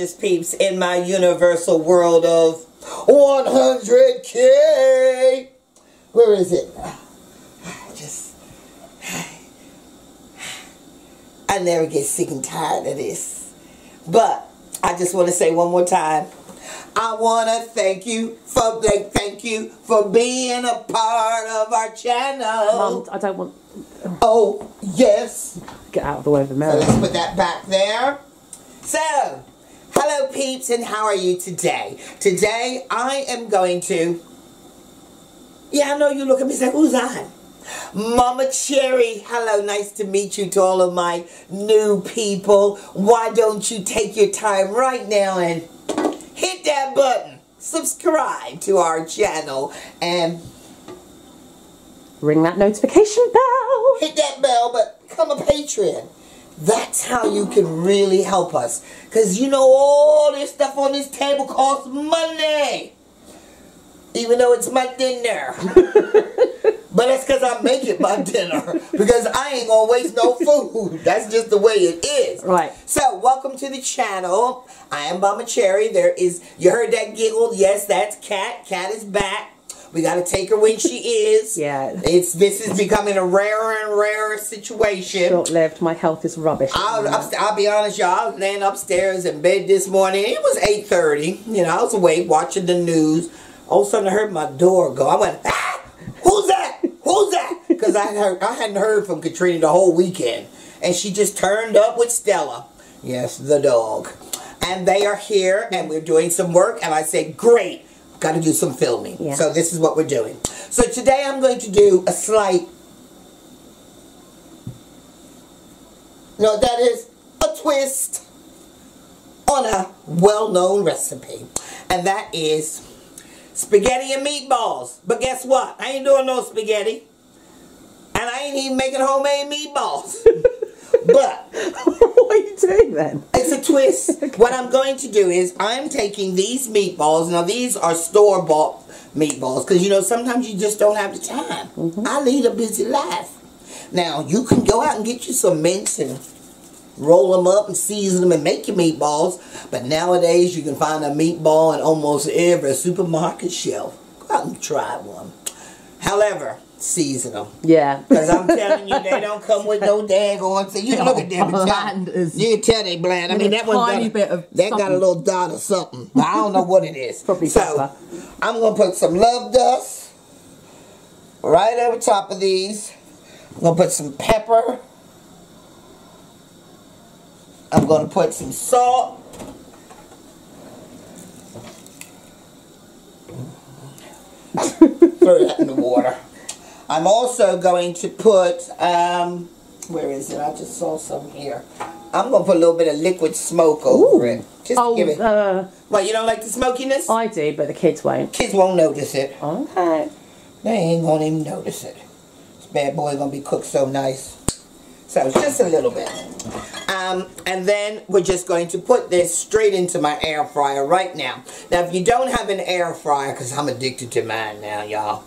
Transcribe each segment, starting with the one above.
astrologist peeps in my universal world of 100K. Where is it? I never get sick and tired of this. But I just want to say one more time, I want to thank you for being a part of our channel. Mum, I don't want... Oh, yes. Get out of the way of the mirror. So let's put that back there. So, hello peeps, and how are you today? Today I am going to... Yeah, I know you look at me and say, who's that? Mama Cherry, hello, nice to meet you to all of my new people. Why don't you take your time right now and hit that button, subscribe to our channel, and ring that notification bell. Hit that bell, but become a Patreon. That's how you can really help us, because you know all this stuff on this table costs money, even though it's my dinner. But that's because I make it my dinner, because I ain't going to waste no food. That's just the way it is. Right. So, welcome to the channel. I am Mama Cherry. There is, you heard that giggle? Yes, that's Cat. Cat is back. We got to take her when she is. Yeah. This is becoming a rarer and rarer situation. Short-lived. My health is rubbish. I'll be honest, y'all. I was laying upstairs in bed this morning. It was 8:30. You know, I was awake watching the news. All of a sudden, I heard my door go. I went, ah! Who's that? Who's that? Because I hadn't heard from Katrina the whole weekend. And she just turned up with Stella. Yes, the dog. And they are here, and we're doing some work. And I said, great, got to do some filming. Yeah. So this is what we're doing. So today I'm going to do a slight... No, that is a twist on a well-known recipe. And that is... spaghetti and meatballs. But guess what? I ain't doing no spaghetti. And I ain't even making homemade meatballs. But what are you doing then? It's a twist. Okay. What I'm going to do is I'm taking these meatballs. Now these are store-bought meatballs, because you know sometimes you just don't have the time. Mm-hmm. I lead a busy life. Now you can go out and get you some mince and roll them up and season them and make your meatballs. But nowadays, you can find a meatball in almost every supermarket shelf. Go out and try one. However, season them. Yeah. Because I'm telling you, they don't come with no daggone. So you look at them and tell, you can tell they bland. I mean, that one's got a, bit of that got a little dot of something. But I don't know what it is. Probably so pepper. I'm going to put some love dust right over top of these. I'm going to put some pepper. I'm going to put some salt. Throw that in the water. I'm also going to put, where is it? I just saw some here. I'm going to put a little bit of liquid smoke over it. Just give it. What, you don't like the smokiness? I do, but the kids won't. Kids won't notice it. Okay. They ain't going to even notice it. This bad boy is going to be cooked so nice. So just a little bit. And then we're just going to put this straight into my air fryer right now. Now if you don't have an air fryer, because I'm addicted to mine now, y'all,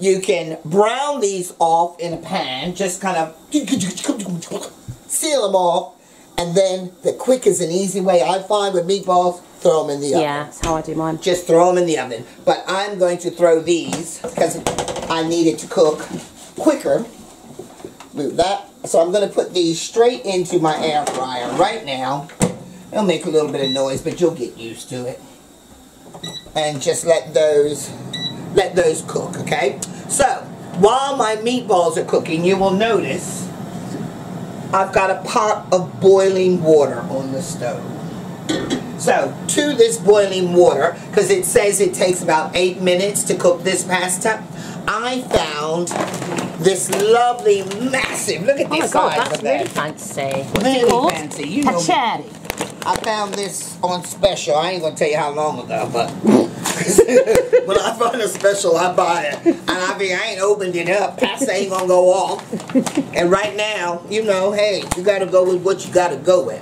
you can brown these off in a pan. Just kind of seal them off. And then the quickest and easy way I find with meatballs, throw them in the oven. Yeah, that's how I do mine. Just throw them in the oven. But I'm going to throw these because I need it to cook quicker. Move that. So I'm going to put these straight into my air fryer right now. It'll make a little bit of noise, but you'll get used to it. And just let those cook, okay? So, while my meatballs are cooking, you will notice I've got a pot of boiling water on the stove. So, to this boiling water, because it says it takes about 8 minutes to cook this pasta, I found this lovely, massive, look at this size of that. That's really fancy. Really fancy. You know, I found this on special. I ain't going to tell you how long ago, but when I find a special, I buy it. And I ain't opened it up. Pasta ain't going to go off. And right now, you know, hey, you got to go with what you got to go with.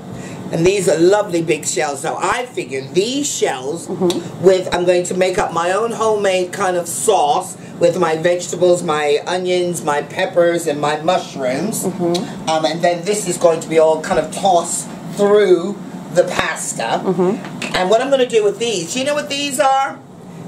And these are lovely big shells. So I figured these shells with, I'm going to make up my own homemade kind of sauce with my vegetables, my onions, my peppers, and my mushrooms. And then this is going to be all kind of tossed through the pasta. Mm-hmm. And what I'm going to do with these, you know what these are?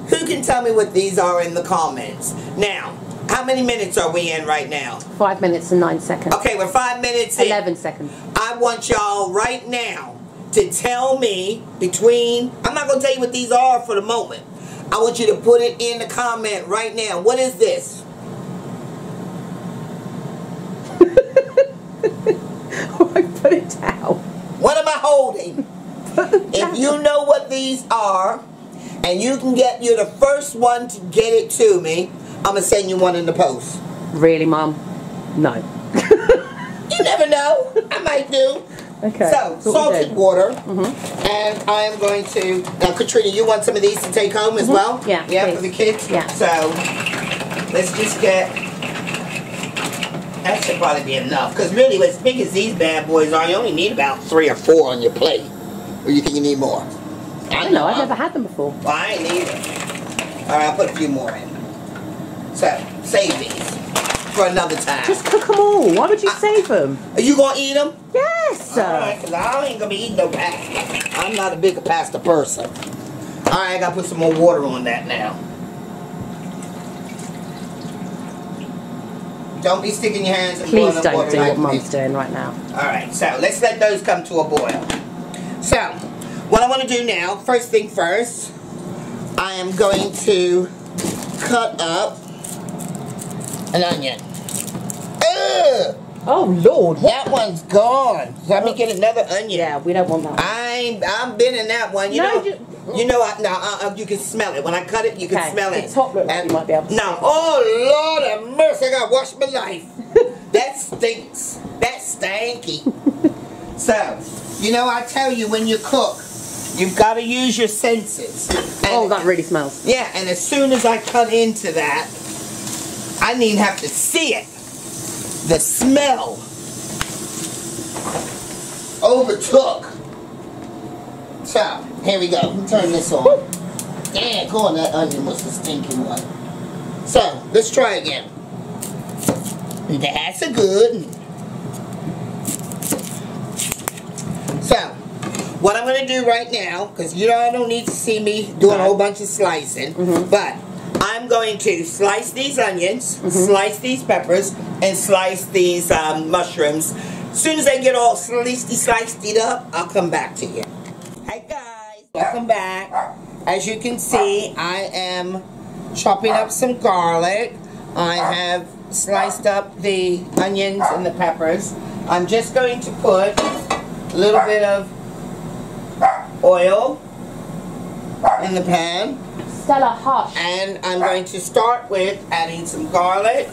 Who can tell me what these are in the comments? Now, how many minutes are we in right now? 5 minutes and 9 seconds. Okay, we're 5 minutes in. 11 seconds. I want y'all right now to tell me between, I'm not going to tell you what these are for the moment. I want you to put it in the comment right now. What is this? I put it down. What am I holding? If you know what these are, and you can get, you're the first one to get it to me, I'm going to send you one in the post. Really, Mom? No. You never know. I might do. Okay. So, salted water. Mm-hmm. And I am going to... Now, Katrina, you want some of these to take home as well? Yeah. Yeah, please. For the kids? Yeah. So, let's just get... That should probably be enough. Because really, as big as these bad boys are, you only need about 3 or 4 on your plate. Or you think you need more? I don't know. I've never had them before. Well, I ain't either. All right, I'll put a few more in. So, save these for another time. Just cook them all. Why would you save them? Are you going to eat them? Yes. All right, because I ain't going to be eating no pasta. I'm not a big pasta person. All right, I got to put some more water on that now. Don't be sticking your hands in the water. Please don't do what Mom's doing right now. All right, so let's let those come to a boil. So, what I want to do now, first thing first, I am going to cut up an onion. Ugh! Oh Lord! That one's gone. Let me get another onion. Yeah, we don't want that one. I'm binning that one. You know, you can smell it when I cut it. You can smell it. The top looked like you might be able to. No. Oh Lord have mercy! I gotta wash my life. That stinks. That's stanky. So, you know, I tell you, when you cook, you've got to use your senses. And, oh, that really smells. Yeah, and as soon as I cut into that, I didn't even have to see it. The smell overtook. So, here we go. Let me turn this on. Yeah, go on, that onion was the stinking one. So, let's try again. That's a good. So, what I'm going to do right now, because you all don't need to see me doing a whole bunch of slicing, but I'm going to slice these onions, slice these peppers, and slice these mushrooms. As soon as they get all sliced up, I'll come back to you. Hey guys, welcome back. As you can see, I am chopping up some garlic. I have sliced up the onions and the peppers. I'm just going to put a little bit of oil in the pan. Stella, hush. And I'm going to start with adding some garlic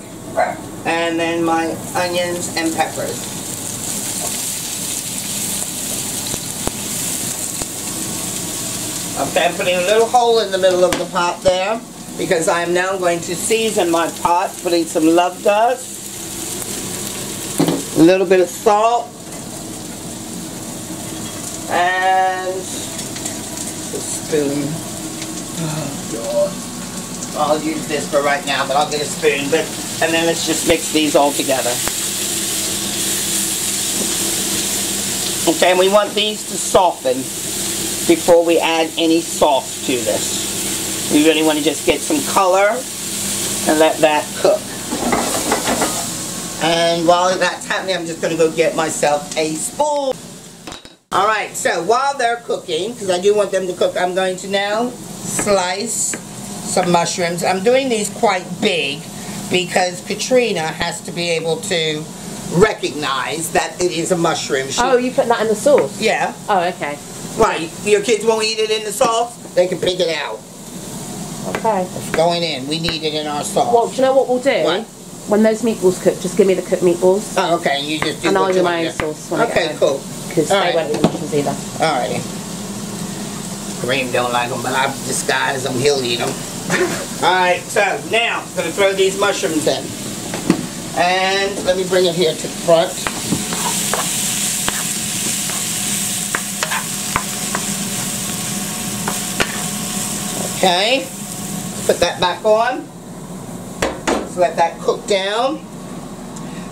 and then my onions and peppers. Okay, I'm putting a little hole in the middle of the pot there because I am now going to season my pot, putting some love dust, a little bit of salt, and a spoon. Oh, God. I'll use this for right now, but I'll get a spoon. And then let's just mix these all together. Okay, and we want these to soften before we add any sauce to this. We really want to just get some color and let that cook. And while that's happening, I'm just going to go get myself a spoon. Alright, so while they're cooking, because I do want them to cook, I'm going to now slice some mushrooms. I'm doing these quite big because Katrina has to be able to recognize that it is a mushroom. Oh, you put that in the sauce? Yeah. Oh, okay. Right. Your kids won't eat it in the sauce? They can pick it out. Okay. It's going in. We need it in our sauce. Well, do you know what we'll do? What? When those meatballs cook, just give me the cooked meatballs. Oh, okay. You just do. And I'll do my own sauce when I get home. Okay, cool. Because they won't eat mushrooms either. All right. Kareem don't like them, but I disguise them, he'll eat them. Alright, so now I'm going to throw these mushrooms in. And let me bring it here to the front. Okay, put that back on. Just let that cook down.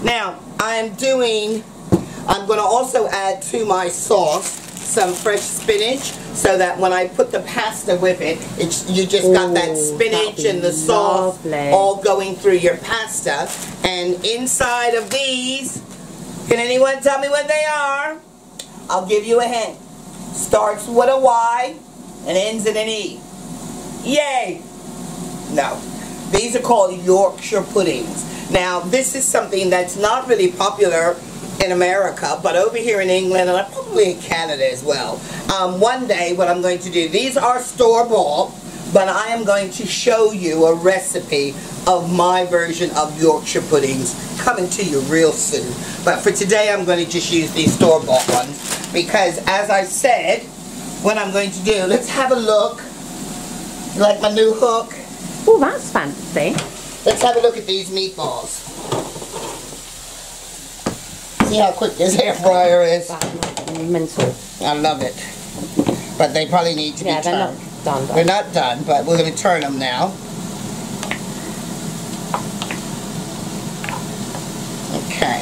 Now, I'm going to also add to my sauce some fresh spinach so that when I put the pasta with it, you just got that spinach and the sauce all going through your pasta. And inside of these, can anyone tell me what they are? I'll give you a hint. Starts with a Y and ends in an E. Yay! No. These are called Yorkshire puddings. Now, this is something that's not really popular in America, but over here in England and probably in Canada as well. One day, what I'm going to do, these are store-bought, but I am going to show you a recipe of my version of Yorkshire puddings coming to you real soon. But for today, I'm going to just use these store-bought ones because, as I said, what I'm going to do, let's have a look. You like my new hook? Oh, that's fancy. Let's have a look at these meatballs. See how quick this air fryer is? Mental. I love it. But they probably need to be turned. They're not done. They're not done, but we're going to turn them now. Okay.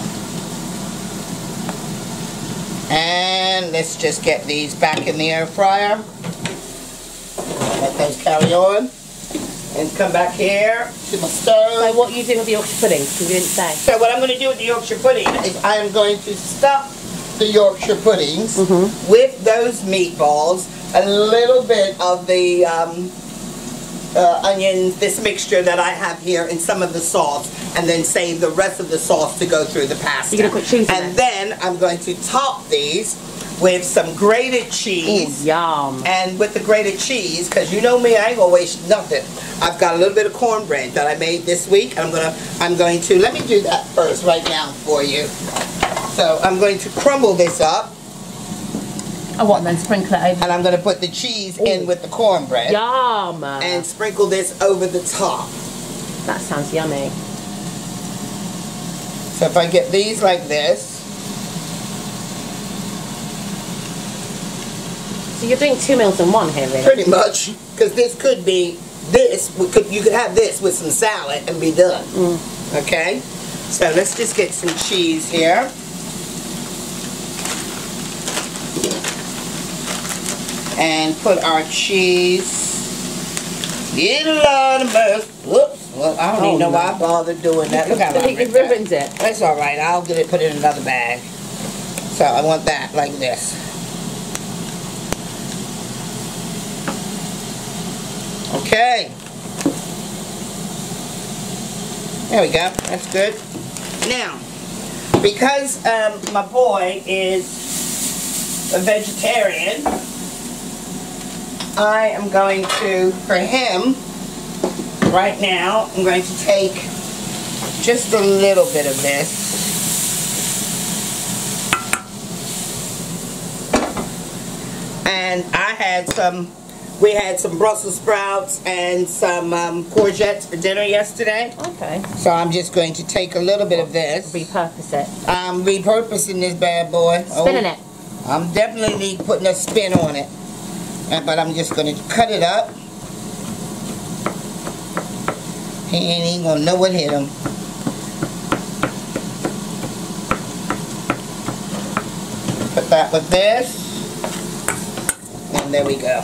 And let's just get these back in the air fryer. Let those carry on. And come back here to my stove. So what are you doing with the Yorkshire puddings? Because you didn't say. So what I'm going to do with the Yorkshire pudding is I am going to stuff the Yorkshire puddings with those meatballs, a little bit of the onions, this mixture that I have here, and some of the sauce, and then save the rest of the sauce to go through the pasta. You're going to put cheese in and there. Then I'm going to top these with some grated cheese. Ooh, yum. And with the grated cheese, because you know me, I ain't gonna waste nothing. I've got a little bit of cornbread that I made this week. I'm going to let me do that first right now for you. So I'm going to crumble this up. I want then sprinkle it over. And I'm gonna put the cheese in with the cornbread. Yum. And sprinkle this over the top. That sounds yummy. So if I get these like this. So you're doing two meals in one here, really? Pretty much, because this could be you could have this with some salad and be done. Okay, so let's just get some cheese here. And put our cheese. Whoops. Well, I don't even know why I bothered doing that. Look how you ruined it. That's all right. I'll get it put in another bag. So I want that like this. Okay, there we go, that's good. Now, because my boy is a vegetarian, I am going to, for him, right now, I'm going to take just a little bit of this. And we had some Brussels sprouts and some courgettes for dinner yesterday. Okay. So I'm just going to take a little bit of this. Repurpose it. I'm repurposing this bad boy. Spinning it. I'm definitely putting a spin on it. But I'm just going to cut it up. He ain't even going to know what hit him. Put that with this. And there we go.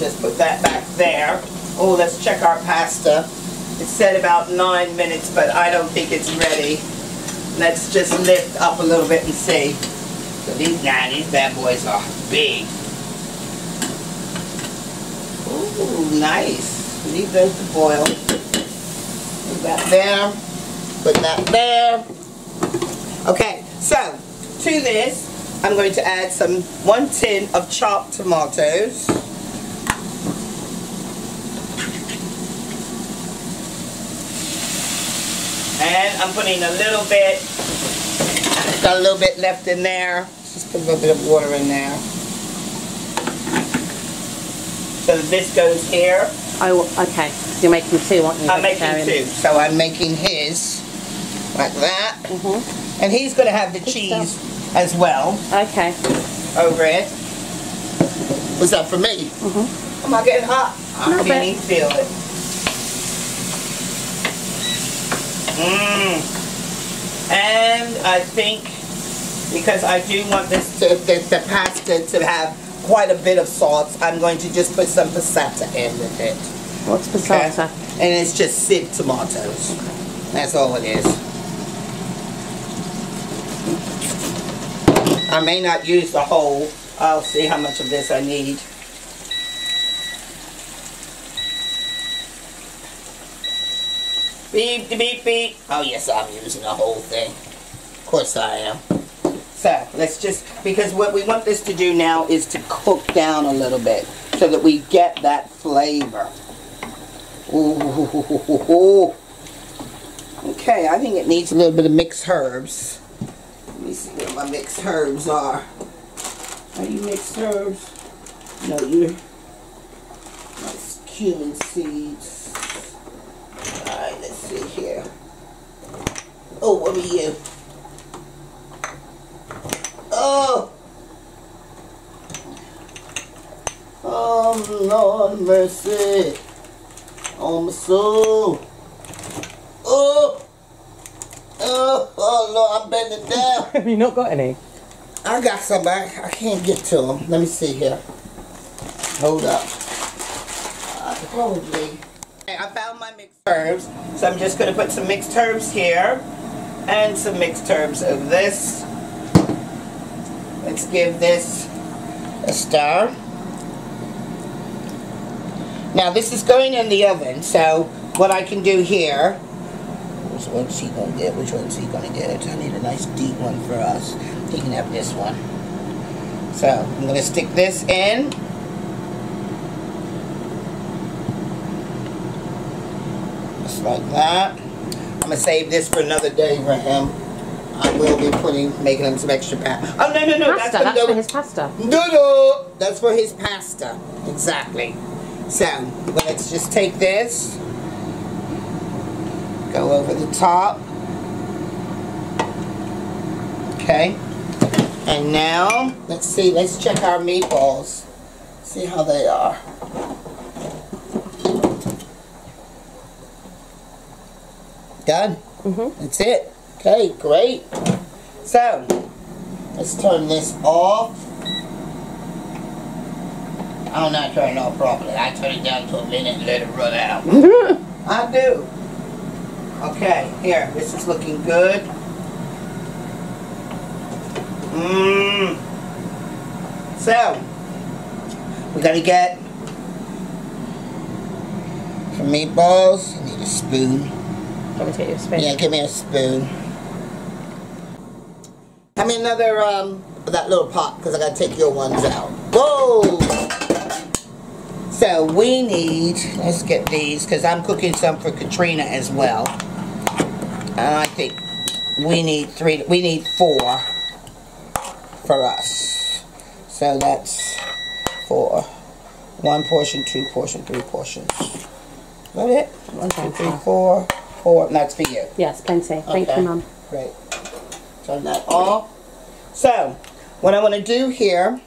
Just put that back there. Oh, let's check our pasta. It said about 9 minutes, but I don't think it's ready. Let's just lift up a little bit and see. So these bad boys are big. Ooh, nice. Leave those to boil. Put that there. Put that there. Okay, so to this, I'm going to add one tin of chopped tomatoes. And I'm putting a little bit, got a little bit left in there. Just put a little bit of water in there. So this goes here. Oh, okay. You're making two, aren't you? I'm making two. So I'm making his like that. And he's going to have the cheese as well. Okay. Over it. What's up for me? Am I getting hot? I can't even feel it. And I think because I do want this to, the pasta to have quite a bit of sauce. I'm going to just put some passata in with it. What's passata? Okay. And it's just sieved tomatoes. Okay. That's all it is. I may not use the whole. I'll see how much of this I need. Beep, beep, beep. Oh yes, I'm using the whole thing. Of course I am. So let's just, because what we want this to do now is to cook down a little bit so that we get that flavor. Ooh. Okay, I think it needs a little bit of mixed herbs. Let me see where my mixed herbs are. Are you mixed herbs? No, you're... That's cumin seeds. Alright, let's see here. Oh, what are you? Oh! Oh, Lord mercy. On my soul. Oh! Oh Lord, I'm bending down. Have you not got any? I got some, I can't get to them. Let me see here. Hold up. Probably. Okay, I found my mixed herbs, so I'm just going to put some mixed herbs here and some mixed herbs of this. Let's give this a stir. Now this is going in the oven, so what I can do here. Which one's he gonna get? Which one's he gonna get? I need a nice deep one for us. He can have this one. So I'm gonna stick this in. Just like that. I'm gonna save this for another day for him. I will be making him some extra pasta. Oh no no no! Pasta, that's for his pasta. No no, that's for his pasta. Exactly. So let's just take this. Go over the top. Okay. And now, let's see, let's check our meatballs. See how they are. Done? Mm-hmm. That's it. Okay, great. So, let's turn this off. I'll not turn it off properly. I turn it down to a minute and let it run out. I do. Okay, here, this is looking good. Mmm. So, we're gonna get some meatballs. I need a spoon. Let me take your spoon. Yeah, give me a spoon. Give me another, that little pot, because I gotta take your ones out. Whoa! So, we need, let's get these, because I'm cooking some for Katrina as well. I think we need four for us. So that's four. One portion, two portion, three portions. Is that it? One, two, three, four. Four. That's for you. Yes, plenty. Thank you, Mum. Great. Turn that off. So, what I want to do here,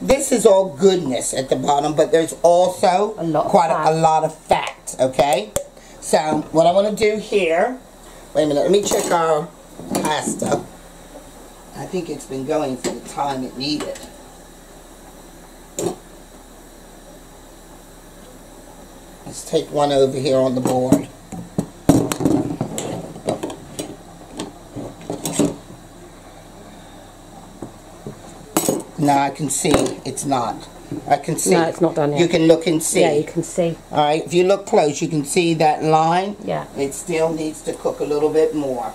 this is all goodness at the bottom, but there's also quite a lot of fat, okay? So, what I want to do here, wait a minute, let me check our pasta. I think it's been going for the time it needed. Let's take one over here on the board. No, I can see it's not. I can see. No, it's not done yet. You can look and see. Yeah, you can see. All right, if you look close, you can see that line. Yeah. It still needs to cook a little bit more.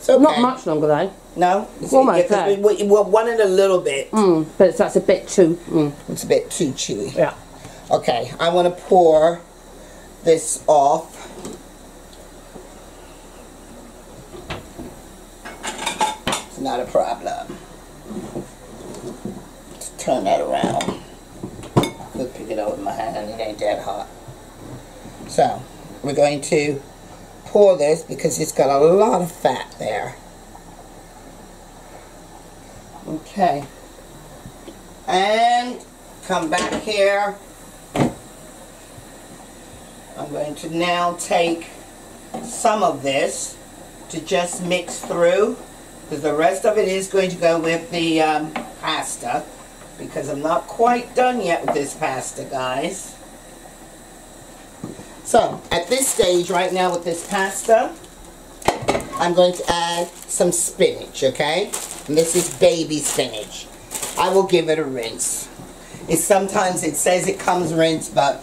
So okay. Not much longer though. No. It's almost there. We'll want it a little bit. But that's a bit too. It's a bit too chewy. Yeah. Okay, I want to pour this off. It's not a problem. Turn that around. I could pick it up with my hand. It ain't that hot. So, we're going to pour this because it's got a lot of fat there. Okay. And come back here. I'm going to now take some of this to just mix through because the rest of it is going to go with the pasta, because I'm not quite done yet with this pasta, guys. So at this stage right now with this pasta, I'm going to add some spinach, okay? And this is baby spinach. I will give it a rinse. It's sometimes it says it comes rinsed, but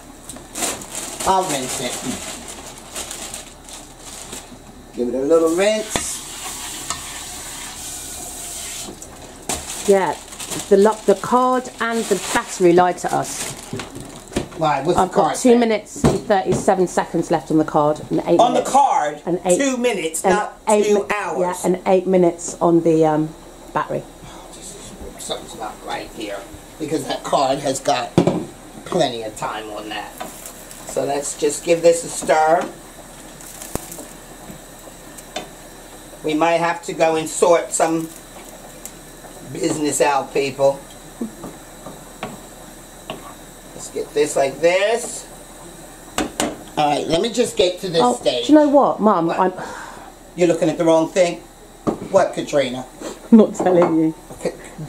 I'll rinse it. Give it a little rinse. Yeah, the card and the battery lied to us. Right, what's I've the card got two say? Minutes and 37 seconds left on the card. And 8 on minutes. The card? And eight, 2 minutes, and not eight, 2 hours. Yeah, and 8 minutes on the battery. Oh, something's not right here, because that card has got plenty of time on that. So let's just give this a stir. We might have to go and sort some business out, people. Let's get this like this. Alright, let me just get to this stage. Do you know what, Mum? What? You're looking at the wrong thing. What, Katrina? I'm not telling you.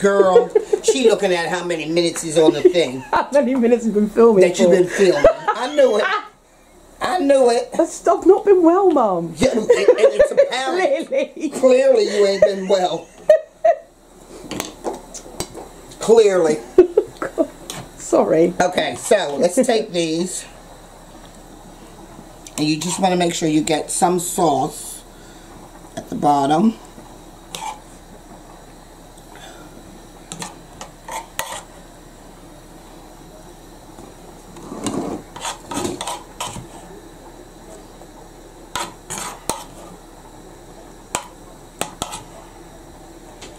Girl, she looking at how many minutes is on the thing. How many minutes have been filming? That you've been filming. I knew it. I knew it. That's, I've not been well, Mum. Yeah, it's apparent. Clearly. Clearly you ain't been well. Clearly. Sorry. Okay, so let's take these. And you just want to make sure you get some sauce at the bottom.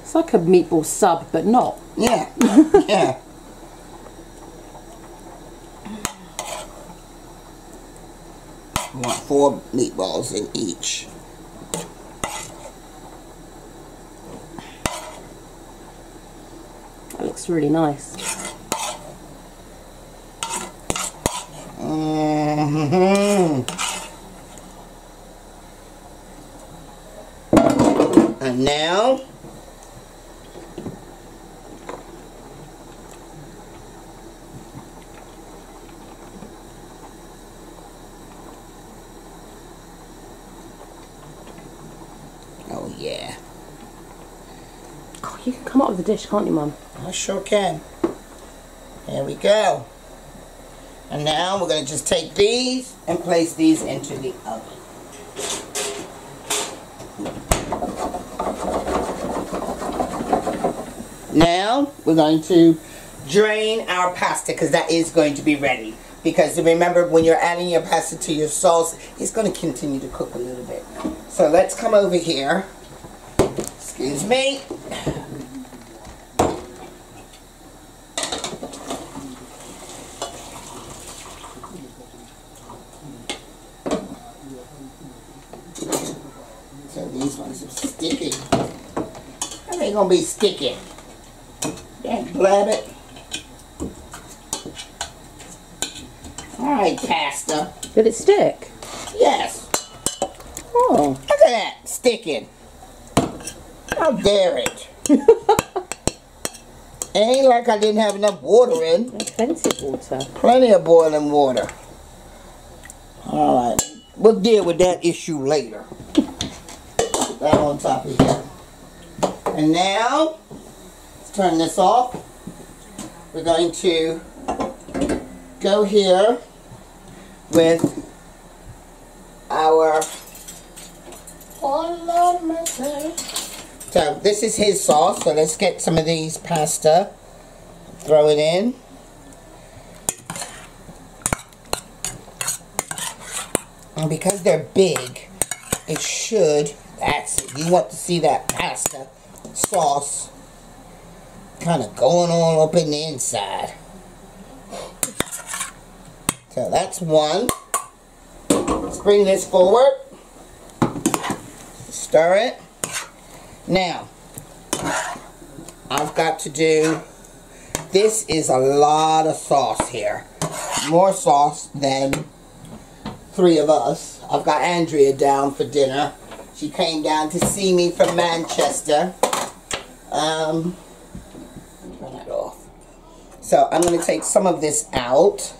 It's like a meatball sub, but not. Yeah. Yeah. I want 4 meatballs in each. That looks really nice. Mm-hmm. And now you can come up with a dish, can't you, Mum? I sure can. There we go. And now we're going to just take these and place these into the oven. Now we're going to drain our pasta, because that is going to be ready. Because remember, when you're adding your pasta to your sauce, it's going to continue to cook a little bit. So let's come over here. Excuse me. Gonna be sticky. Don't blab it. Alright, pasta. Did it stick? Yes. Oh. Look at that, sticking. How dare it? It ain't like I didn't have enough water in. Plenty of water. Plenty of boiling water. Alright. We'll deal with that issue later. Put that on top of here. And now, let's turn this off. We're going to go here with our... So, this is his sauce, so let's get some of these pasta. Throw it in. And because they're big, it should... That's it. You want to see that pasta sauce kind of going on up in the inside. So that's one. Let's bring this forward. Stir it. Now, I've got to do... This is a lot of sauce here. More sauce than 3 of us. I've got Andrea down for dinner. She came down to see me from Manchester. Turn that off. So I'm going to take some of this out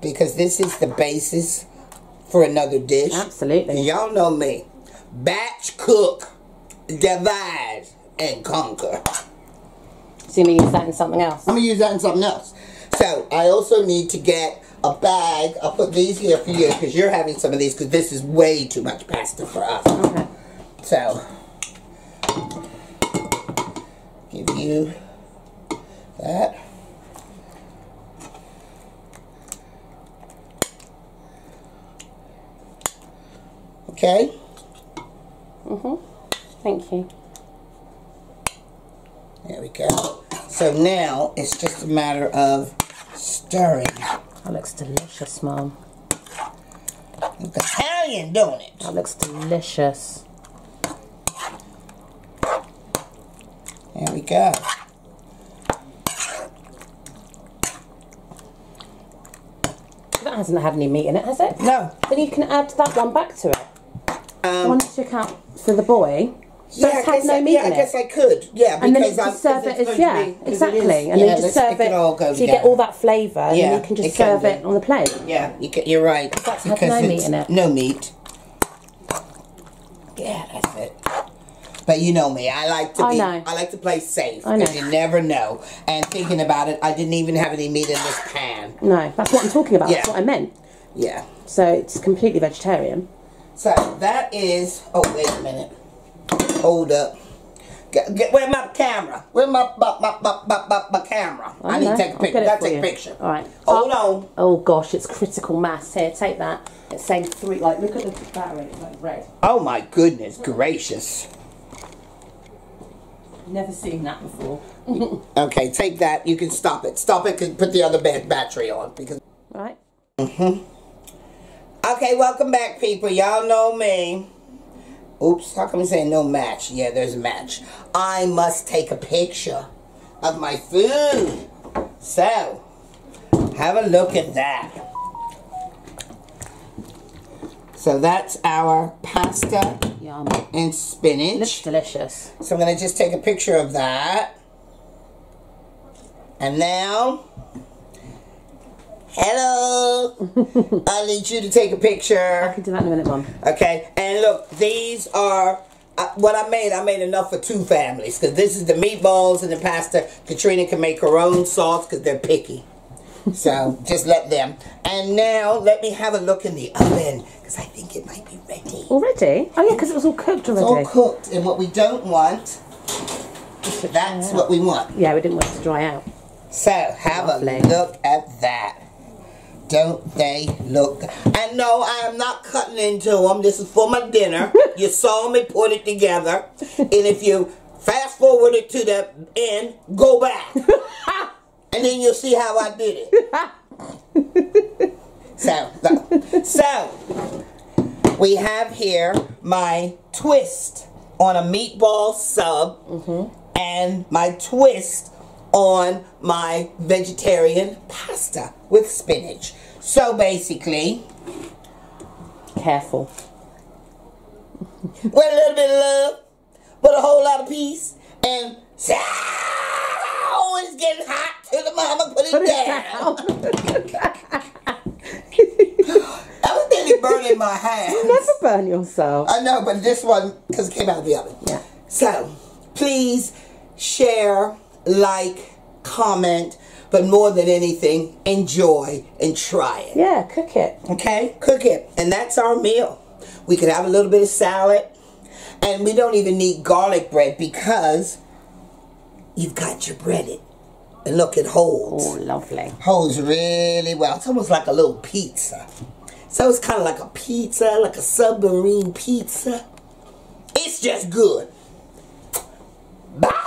because this is the basis for another dish. Absolutely. Y'all know me. Batch cook, divide, and conquer. So you're going to use that in something else? I'm going to use that in something else. So I also need to get a bag. I'll put these here for you because you're having some of these because this is way too much pasta for us. Okay. So, give you that. Okay? Mm-hmm. Thank you. There we go. So now it's just a matter of stirring. That looks delicious, Mom. Italian, don't it? That looks delicious. There we go. That hasn't had any meat in it, has it? No. Then you can add that one back to it. The one that took out for the boy. Yeah, I guess I could. Yeah, and then you just serve it as exactly. And then you just serve it. So you get all that flavour, and then you can just serve it on the plate. Yeah, you're right. That's because no meat in it. No meat. Yeah, that's it. But you know me. I like to be. I like to play safe because you never know. And thinking about it, I didn't even have any meat in this pan. No, that's what I'm talking about. Yeah. That's what I meant. Yeah. So it's completely vegetarian. So that is. Oh wait a minute. Hold up. Where's my camera? Where's my camera? I need to take a picture. I'll take a picture. All right. Hold on. Oh gosh, it's critical mass here. Take that. It's saying 3. Like, look at the battery. It's like red. Oh my goodness gracious. Never seen that before. Okay, take that. You can stop it. Stop it and put the other battery on because. All right. Mhm. Okay, welcome back, people. Y'all know me. Oops, how come I'm saying no match? Yeah, there's a match. I must take a picture of my food. So, have a look at that. So that's our pasta and spinach. Looks delicious. So I'm going to just take a picture of that. And now, hello. I need you to take a picture. I can do that in a minute, Mom. Okay, and look, these are what I made enough for 2 families because this is the meatballs and the pasta. Katrina can make her own sauce because they're picky. So just let them. And now let me have a look in the oven because I think it might be ready. Already? Oh yeah, because it was all cooked already. It's all cooked, and what we don't want, that's what we want. Yeah, we didn't want it to dry out. So have a look at that. Don't they look? And no, I am not cutting into them. This is for my dinner. You saw me put it together. And if you fast forward it to the end, go back. And then you'll see how I did it. So, we have here my twist on a meatball sub and my twist on my vegetarian pasta with spinach. So basically, careful. With a little bit of love, but a whole lot of peace, and oh, it's getting hot till the mama put it down. I was nearly burning my hands. You never burn yourself. I know, but this one, because it came out of the oven. Yeah. So, please share, like, comment, but more than anything, enjoy and try it. Yeah, cook it. Okay, cook it. And that's our meal. We could have a little bit of salad, and we don't even need garlic bread because you've got your breaded. And look, it holds. Oh, lovely. Holds really well. It's almost like a little pizza. So it's kind of like a pizza, like a submarine pizza. It's just good. Bye.